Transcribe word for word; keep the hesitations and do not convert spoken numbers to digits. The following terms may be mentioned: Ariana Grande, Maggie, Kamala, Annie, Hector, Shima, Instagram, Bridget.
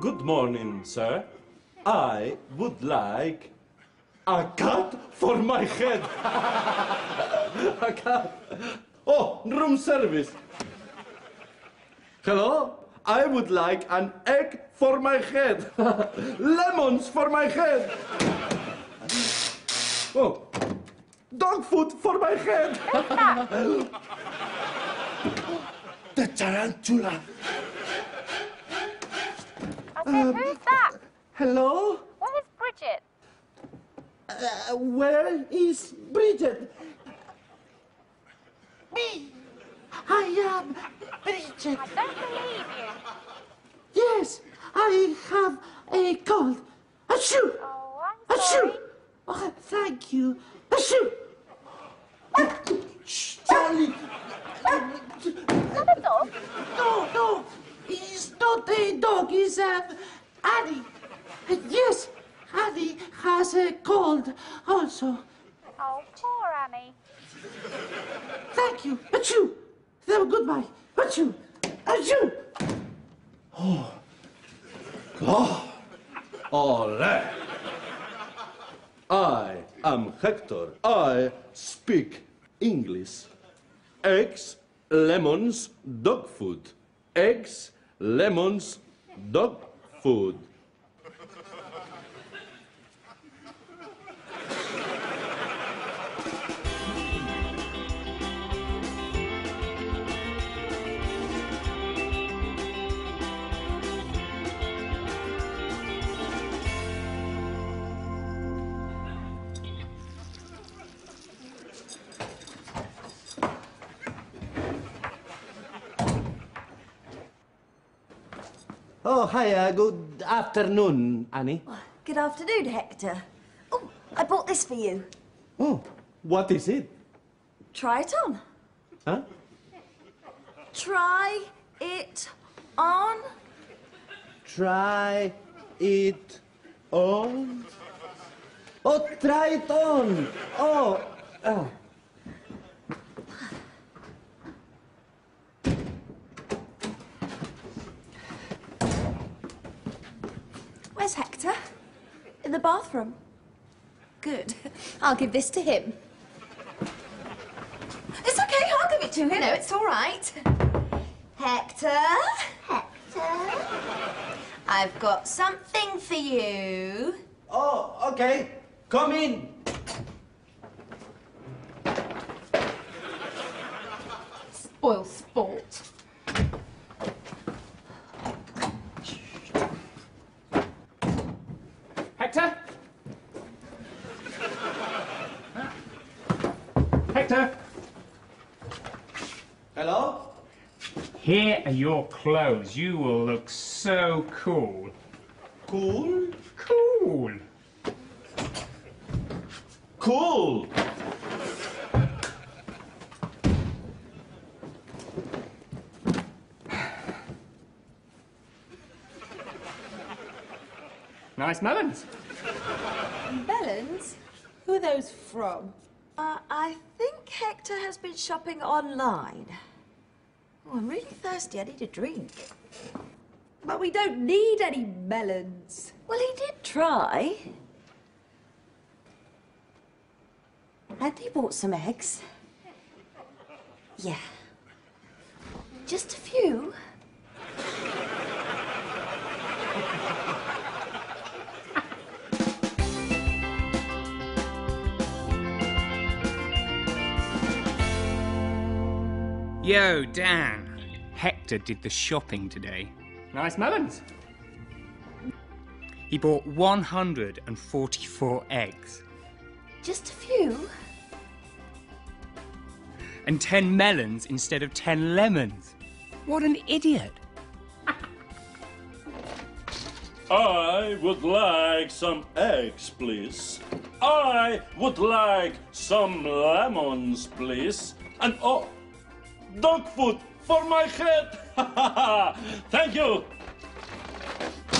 Good morning, sir. I would like a cat for my head. A cat. Oh, room service. Hello? I would like an egg for my head. Lemons for my head. Oh, dog food for my head. The tarantula. Okay, um, who's that? Hello? Where is Bridget? Uh, where is Bridget? Me! I am Bridget. I don't believe you. Yes, I have a cold. Achoo! Oh, I'm sorry. Achoo! Oh, thank you. Achoo! Shh, Charlie! Is that a dog? No, no. It's not a dog. It's um, Annie. Yes, Annie has a cold also. Oh, poor Annie. Thank you. Achoo! Goodbye. Achoo! Achoo! Oh. Oh. Ole. I am Hector. I speak English. Eggs, lemons, dog food. Eggs, lemons, dog food. Oh, hi, uh, good afternoon, Annie. Good afternoon, Hector. Oh, I bought this for you. Oh, what is it? Try it on. Huh? Try it on. Try it on. Oh, try it on. Oh. Uh. Where's Hector? In the bathroom. Good. I'll give this to him. It's okay, I'll give it to him. No, it's all right. Hector? Hector? I've got something for you. Oh, okay. Come in. Spoil sport. Hector? Hector? Hello? Here are your clothes. You will look so cool. Cool? Cool. Cool. Nice melons. Melons? Who are those from? Uh, I think Hector has been shopping online. Oh, I'm really thirsty. I need a drink. But we don't need any melons. Well, he did try. And he bought some eggs. Yeah. Just a few. Yo, Dan. Hector did the shopping today. Nice melons. He bought one hundred forty-four eggs. Just a few. And ten melons instead of ten lemons. What an idiot. I would like some eggs, please. I would like some lemons, please. And oh, dog food for my head! Thank you!